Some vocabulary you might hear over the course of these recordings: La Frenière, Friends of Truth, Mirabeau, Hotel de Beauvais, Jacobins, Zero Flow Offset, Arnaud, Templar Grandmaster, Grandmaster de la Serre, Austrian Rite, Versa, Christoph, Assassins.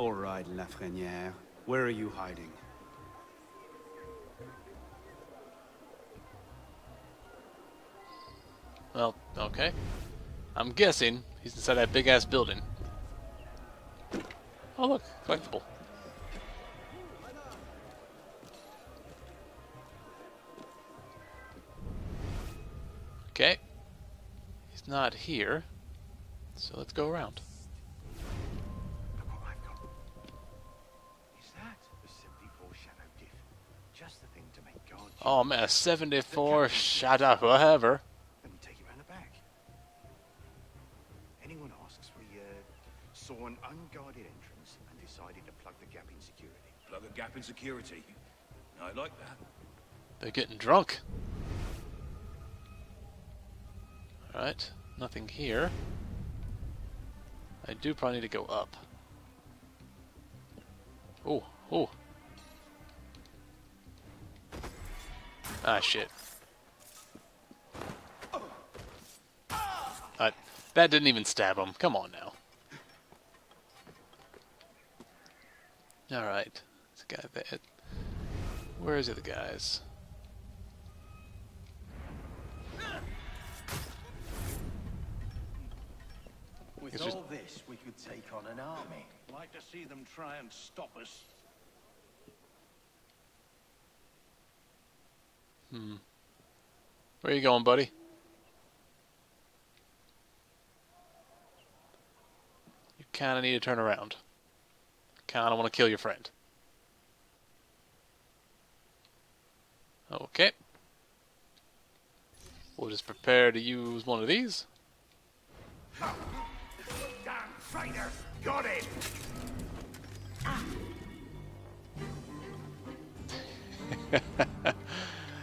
All right, La Frenière. Where are you hiding? Well, okay. I'm guessing he's inside that big-ass building. Oh, look. Collectible. Okay. He's not here. So let's go around. Oh man, a 74 shadow, whatever. Let me take you round the back. Anyone asks, we saw an unguarded entrance and decided to plug the gap in security. Plug a gap in security? No, I like that. They're getting drunk. Alright, nothing here. I do probably need to go up. Oh, oh. Ah, shit. That didn't even stab him. Come on now. Alright. This guy there. Where is the other guys? With all this, we could take on an army. I'd like to see them try and stop us. Hmm. Where you going, buddy? You kind of need to turn around. Kind of want to kill your friend. Okay. We'll just prepare to use one of these. Damn traitor! Got it!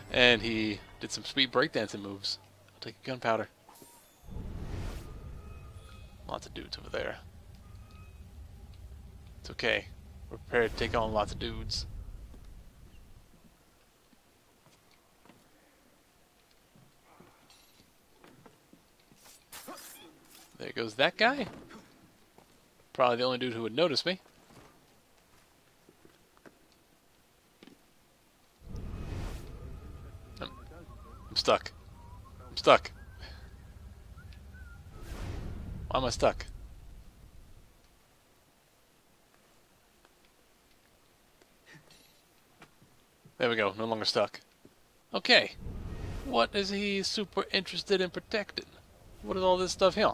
And he did some sweet breakdancing moves. I'll take your gunpowder. Lots of dudes over there. It's okay. We're prepared to take on lots of dudes. There goes that guy. Probably the only dude who would notice me. Stuck. I'm stuck. Why am I stuck? There we go. No longer stuck. Okay. What is he super interested in protecting? What is all this stuff here?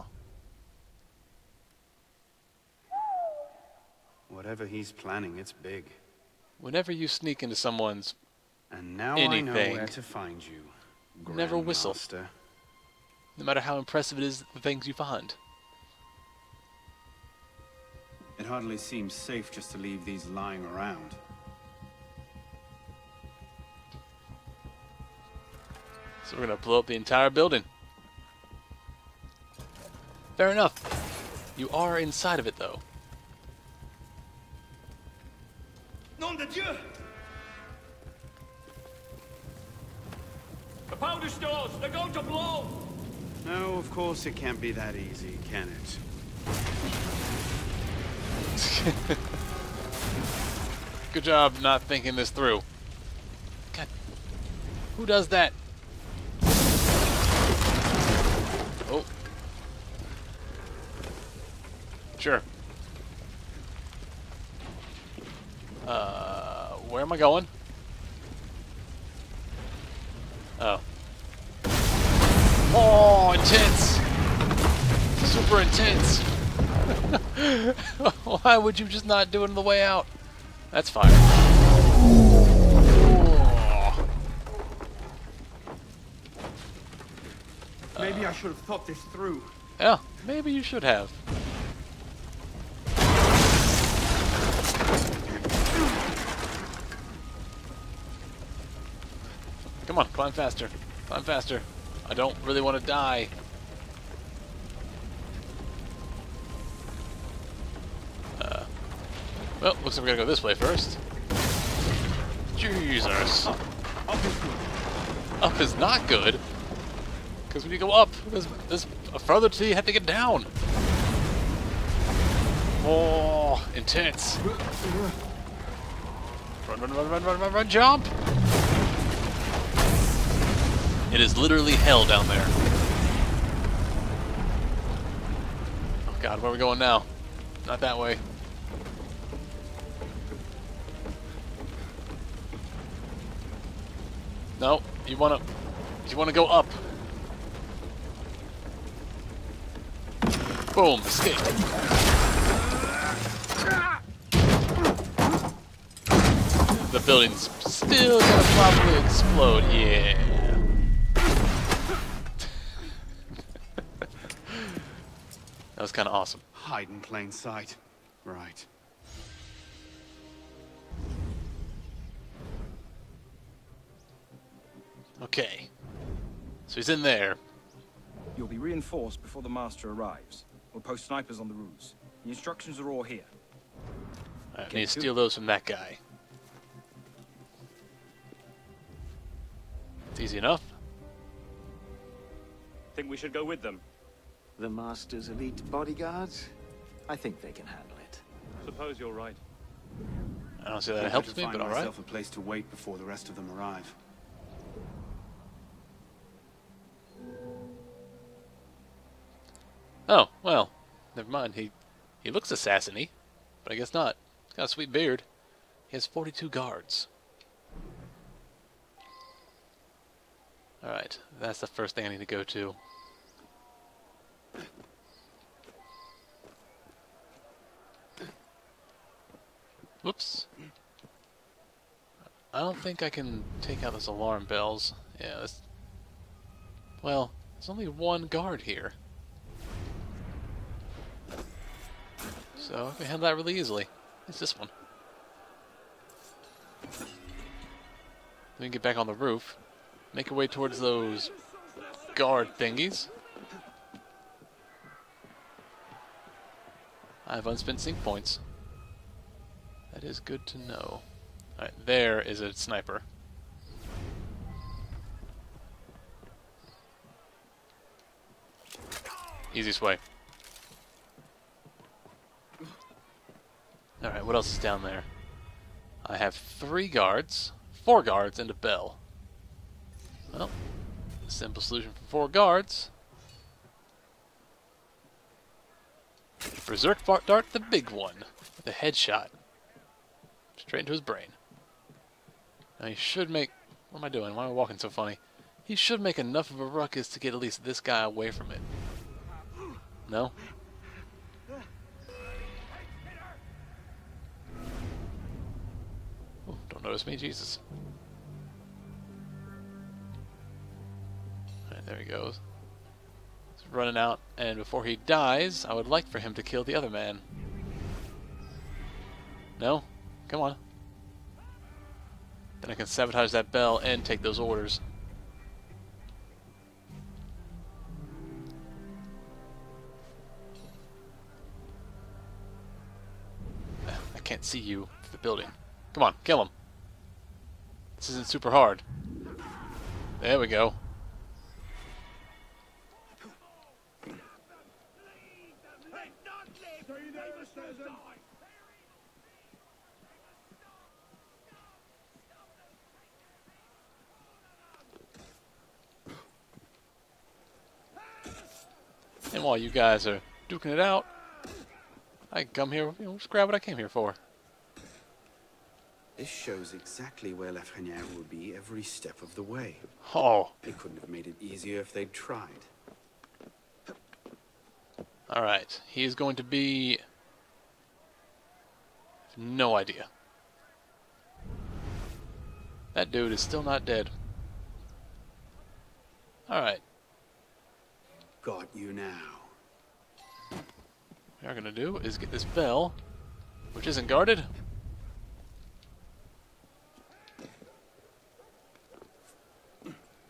Whatever he's planning, it's big. Whenever you sneak into someone's and now anything, I know where to find you. Never whistle. No matter how impressive it is, the things you find. It hardly seems safe just to leave these lying around. So we're gonna blow up the entire building. Fair enough. You are inside of it, though. Nom de Dieu! The powder stores, they're going to blow! No, of course it can't be that easy, can it? Good job not thinking this through. God. Who does that? Oh. Sure. Where am I going? Oh. Oh, intense! Super intense! Why would you just not do it on the way out? That's fire. Oh. Maybe I should have thought this through. Yeah, maybe you should have. Come on, climb faster. Climb faster. I don't really want to die. Well, looks like we're going to go this way first. Jesus. Up is not good. Because when you go up, there's further to you have to get down. more intense. Run, run, run, run, run, run, run, jump! It is literally hell down there. Oh god, where are we going now? Not that way. No, you wanna go up. Boom, escape. The building's still gonna probably explode, yeah. That was kinda awesome. Hide in plain sight. Right. Okay. So he's in there. You'll be reinforced before the master arrives. We'll post snipers on the roofs. The instructions are all here. Alright, I need to steal those from that guy. It's easy enough. Think we should go with them? The master's elite bodyguards? I think they can handle it. Suppose you're right. I don't see that it helps me, but alright. I myself a place to wait before the rest of them arrive. Oh, well, never mind. He looks assassiny, but I guess not. He's got a sweet beard. He has 42 guards. Alright, that's the first thing I need to go to. Whoops. I don't think I can take out those alarm bells. Yeah, that's... Well, there's only one guard here. So I can handle that really easily. It's this one. Then get back on the roof. Make our way towards those guard thingies. I have unspent sync points. That is good to know. Alright, there is a sniper. Easiest way. Alright, what else is down there? I have 4 guards, and a bell. Well, simple solution for 4 guards. Berserk dart the big one, with a headshot. Straight into his brain. Now he should make... What am I doing? Why am I walking so funny? He should make enough of a ruckus to get at least this guy away from it. No? Notice me, Jesus. Alright, there he goes. He's running out, and before he dies, I would like for him to kill the other man. No? Come on. Then I can sabotage that bell and take those orders. I can't see you through the building. Come on, kill him. This isn't super hard. There we go. And while you guys are duking it out, I come here, you know, just grab what I came here for. This shows exactly where La Frenière will be every step of the way. Oh. They couldn't have made it easier if they'd tried. Alright, he is going to be... No idea. That dude is still not dead. Alright. Got you now. What we're gonna do is get this bell, which isn't guarded.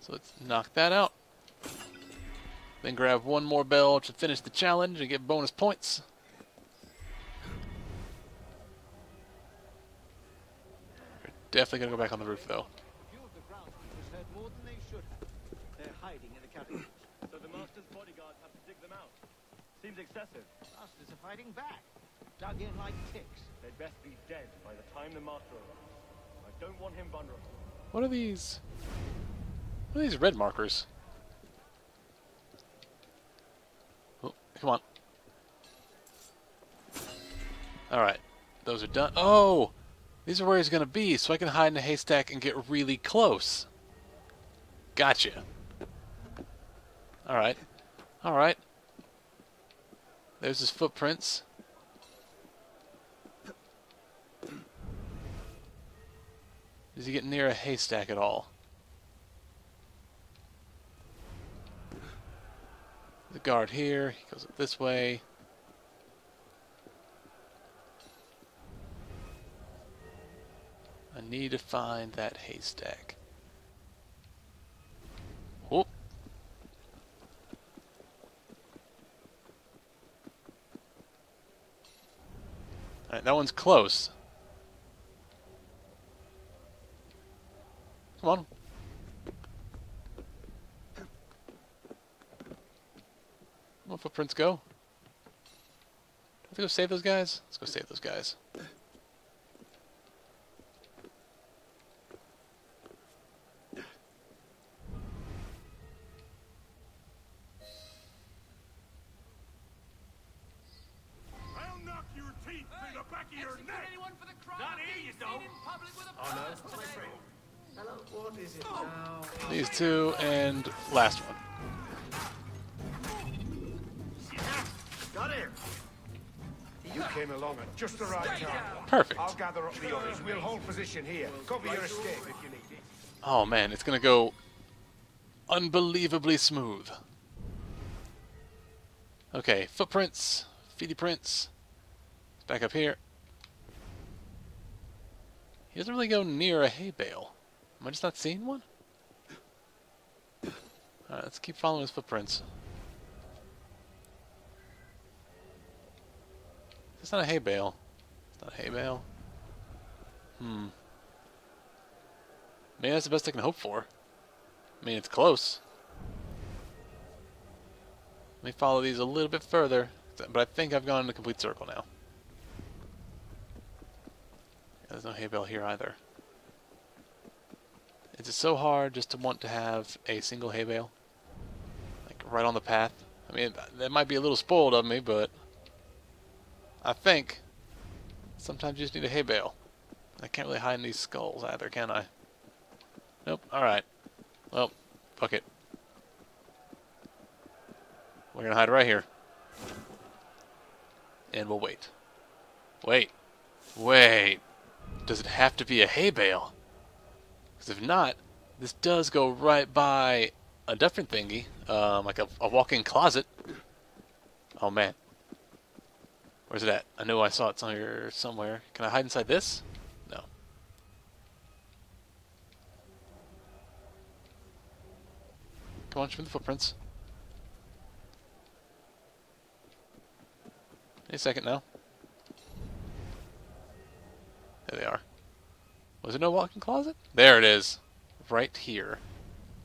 So let's knock that out. Then grab one more bell to finish the challenge and get bonus points. We're definitely going to go back on the roof, though. Seems excessive. The masters are fighting back. Dug in like ticks. They'd best be dead by the time the master arrives. I don't want him vulnerable. What are these? What are these red markers? Oh, come on. Alright. Those are done. Oh! These are where he's going to be, so I can hide in a haystack and get really close. Gotcha. Alright. Alright. There's his footprints. Does he get near a haystack at all? The guard here. He goes up this way. I need to find that haystack. Whoop. Alright, that one's close. Come on. Where footprints go? Have to go save those guys? Let's go save those guys. These two, and last one. Got him. You came along at just the right time. Perfect. I'll gather up the others. We'll hold position here. Cover your escape if you need it. Oh man, it's gonna go unbelievably smooth. Okay, footprints, feety prints. Back up here. He doesn't really go near a hay bale. Am I just not seeing one? Alright, let's keep following his footprints. It's not a hay bale. It's not a hay bale. Hmm. Maybe that's the best I can hope for. I mean, it's close. Let me follow these a little bit further, but I think I've gone in a complete circle now. There's no hay bale here either. Is it so hard just to want to have a single hay bale? Like, right on the path? I mean, that might be a little spoiled of me, but I think sometimes you just need a hay bale. I can't really hide in these skulls either, can I? Nope, alright. Well, fuck it. We're gonna hide right here. And we'll wait. Wait. Wait. Does it have to be a hay bale? Because if not, this does go right by a different thingy, like a walk-in closet. Oh man. Where's it at? I know I saw it somewhere. Can I hide inside this? No. Come on, show me the footprints. Wait a second now. There they are. Was it no walk-in closet? There it is. Right here.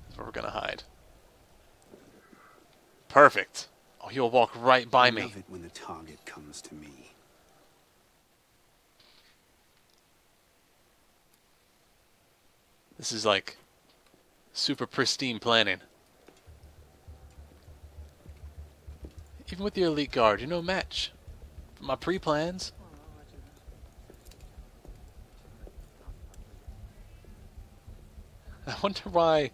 That's where we're gonna hide. Perfect. Oh, he'll walk right by me. I love it when the target comes to me. This is like super pristine planning. Even with your elite guard, you're no match. For my pre-plans. I wonder why.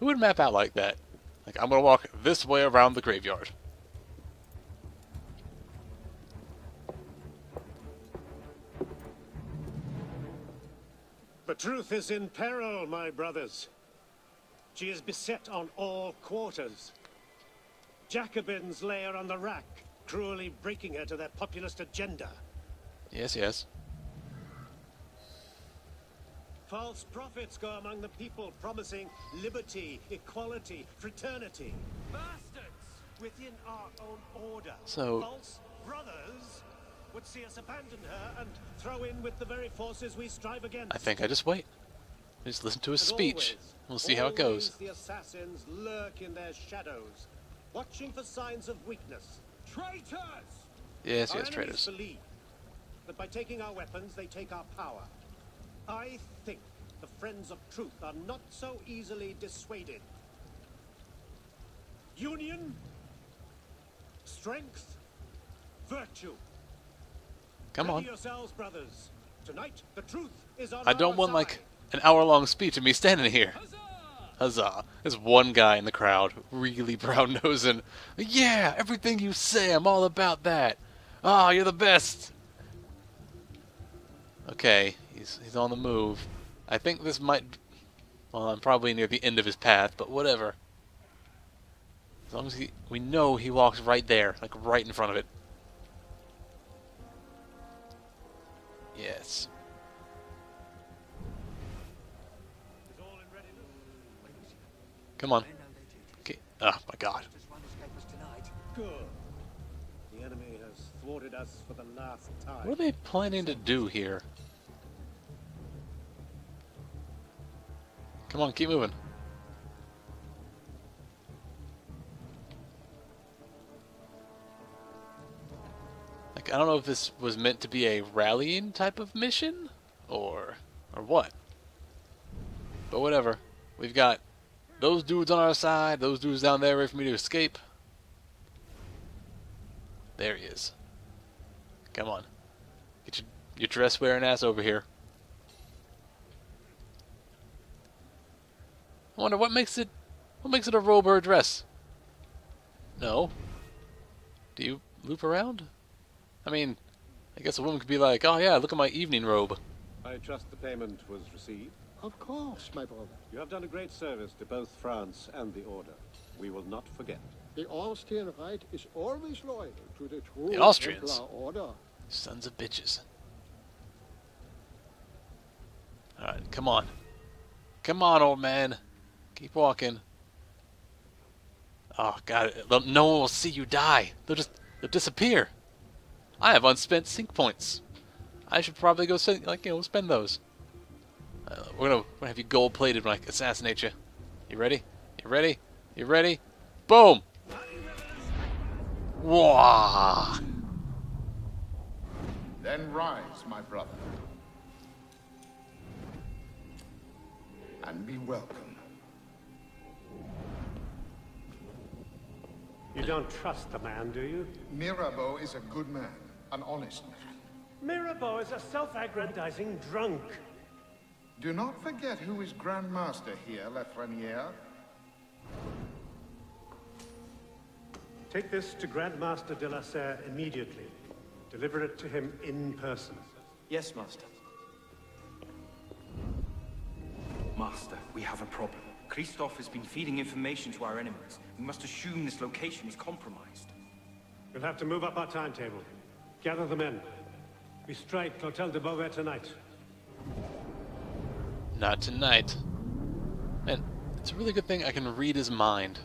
Who would map out like that? Like, I'm gonna walk this way around the graveyard. The truth is in peril, my brothers. She is beset on all quarters. Jacobins lay her on the rack, cruelly breaking her to their populist agenda. Yes, yes. False prophets go among the people, promising liberty, equality, fraternity. Bastards within our own order. So false brothers would see us abandon her and throw in with the very forces we strive against. I think I just wait. Just listen to his speech. We'll see how it goes. The assassins lurk in their shadows, watching for signs of weakness, Traitors! Yes, yes, traitors. But by taking our weapons, they take our power. I think the Friends of Truth are not so easily dissuaded. Union, strength, virtue. Come on. Ready yourselves, brothers. Tonight, the truth is on our side. I don't want like an hour-long speech of me standing here. Huzzah! There's one guy in the crowd, really brown-nosing. Yeah, everything you say, I'm all about that. Ah, oh, you're the best. Okay, he's on the move. I think this might. Well, I'm probably near the end of his path, but whatever. As long as we know he walks right there, like right in front of it. Yes. Come on. Okay. Oh my God. Good. The enemy has thwarted us for the last time. What are they planning to do here? Come on, keep moving. Like, I don't know if this was meant to be a rallying type of mission, or what. But whatever. We've got those dudes on our side, those dudes down there ready for me to escape. There he is. Come on. Get your dress wearing ass over here. I wonder what makes it a robe or a dress? No. Do you loop around? I mean, I guess a woman could be like, oh yeah, look at my evening robe. I trust the payment was received. Of course, my brother. You have done a great service to both France and the Order. We will not forget. The Austrian Rite is always loyal to the true the Austrians. Order. Sons of bitches. Alright, come on. Come on, old man. Keep walking. Oh, God. No one will see you die. They'll disappear. I have unspent sync points. I should probably go spend those. We're gonna have you gold-plated when I assassinate you. You ready? You ready? You ready? Boom! Wah! Then rise, my brother. And be welcome. You don't trust the man, do you? Mirabeau is a good man, an honest man. Mirabeau is a self-aggrandizing drunk. Do not forget who is Grandmaster here, La Frenière. Take this to Grandmaster de la Serre immediately. Deliver it to him in person. Yes, Master. Master, we have a problem. Christoph has been feeding information to our enemies. We must assume this location is compromised. We'll have to move up our timetable. Gather the men. We strike Hotel de Beauvais tonight. Not tonight. Man, it's a really good thing I can read his mind.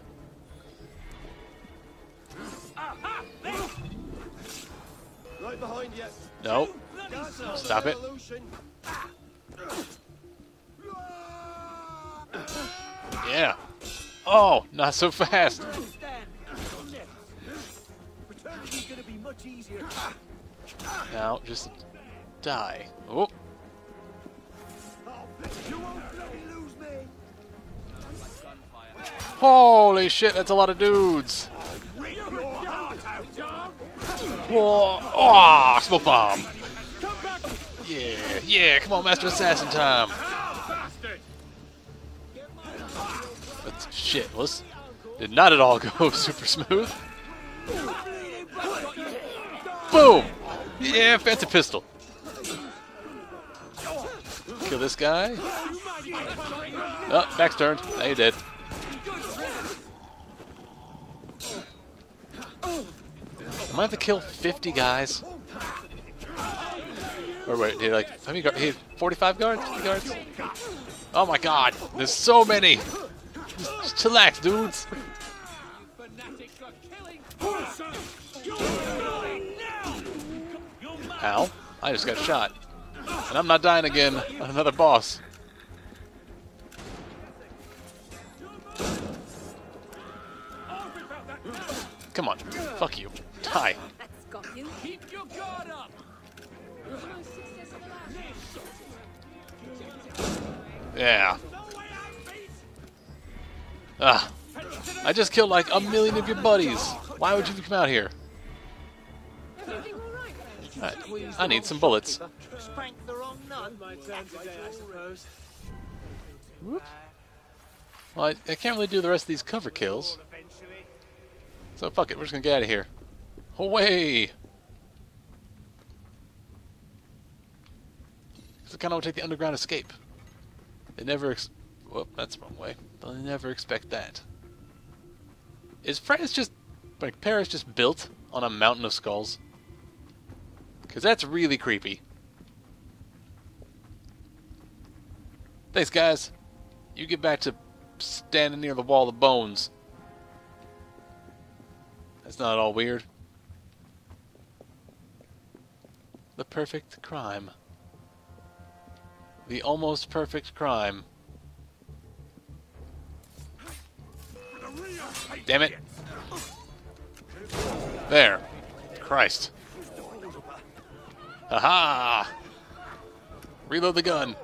Right behind you. No. Stop it. Yeah. Oh, not so fast. Now, just die. Oh. You won't bloody lose me. Holy shit, that's a lot of dudes. Whoa. Oh, smoke bomb. Yeah, yeah, come on, Master Assassin time. That's shit, well, this did not at all go super smooth. Boom! Yeah, fancy pistol. Kill this guy. Oh, back's turned. Now you're dead. I might have to kill 50 guys. Or wait, he like how many guards? He had 45 guards? 50 guards? Oh my God! There's so many. Just chillax, dudes. Ow! I just got shot. And I'm not dying again on another boss. Come on. on. Fuck you. Die. Keep your guard up. Yeah. Ah. I just killed like a million of your buddies. Why would you come out here? Right. I need some bullets. Whoop. Well, I can't really do the rest of these cover kills. So fuck it, we're just gonna get out of here. Away! Because I kinda wanna take the underground escape. They never whoop, that's the wrong way. They'll never expect that. Is France just... like, Paris just built on a mountain of skulls? Because that's really creepy. Thanks, guys. You get back to standing near the wall of bones. That's not at all weird. The perfect crime. The almost perfect crime. Damn it. There. Christ. Aha! Reload the gun.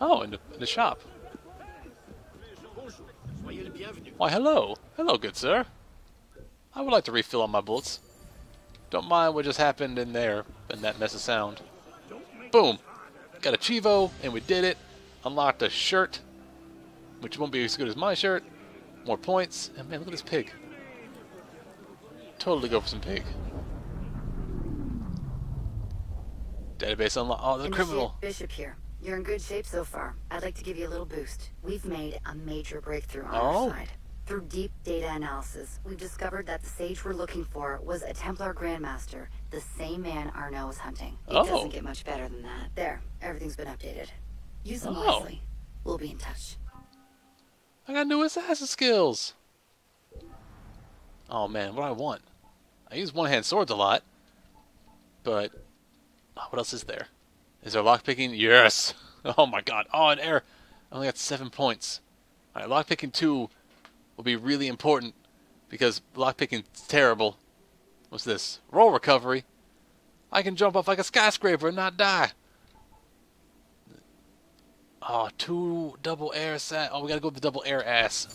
Oh, in the shop. Why, hello. Hello, good sir. I would like to refill on my bullets. Don't mind what just happened in there, and that mess of sound. Boom! Got a Chivo, and we did it. Unlocked a shirt, which won't be as good as my shirt. More points, and man, look at this pig. Totally go for some pig. Database unlocked. Oh, there's a criminal. Bishop here. You're in good shape so far. I'd like to give you a little boost. We've made a major breakthrough on our side. Through deep data analysis, we've discovered that the sage we're looking for was a Templar Grandmaster, the same man Arnaud was hunting. It doesn't get much better than that. There, everything's been updated. Use them wisely. We'll be in touch. I got new assassin skills. Oh man, what do I want? I use one-hand swords a lot, but what else is there? Is there lockpicking? Yes! Oh my god. Oh, an error. I only got 7 points. Alright, lockpicking 2 will be really important because lockpicking is terrible. What's this? Roll recovery. I can jump off like a skyscraper and not die. Oh, 2 double air sat. Oh, we gotta go with the double air ass.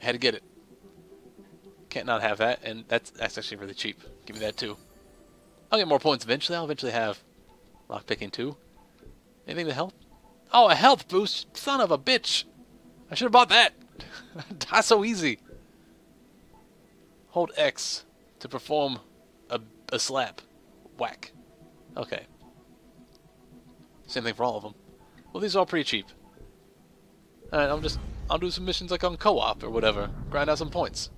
Had to get it. Can't not have that, and that's actually really cheap. Give me that too. I'll get more points eventually. I'll eventually have lockpicking 2. Anything to help? Oh, a health boost! Son of a bitch! I should have bought that! That's so easy! Hold X to perform a slap. Whack. Okay. Same thing for all of them. Well, these are all pretty cheap. Alright, I'll do some missions like on co-op or whatever. Grind out some points.